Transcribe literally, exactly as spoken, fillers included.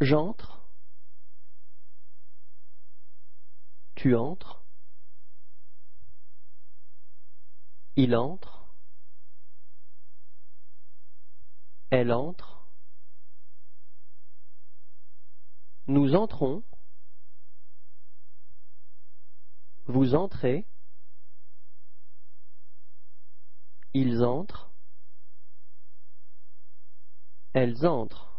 J'entre, tu entres, il entre, elle entre, nous entrons, vous entrez, ils entrent, elles entrent.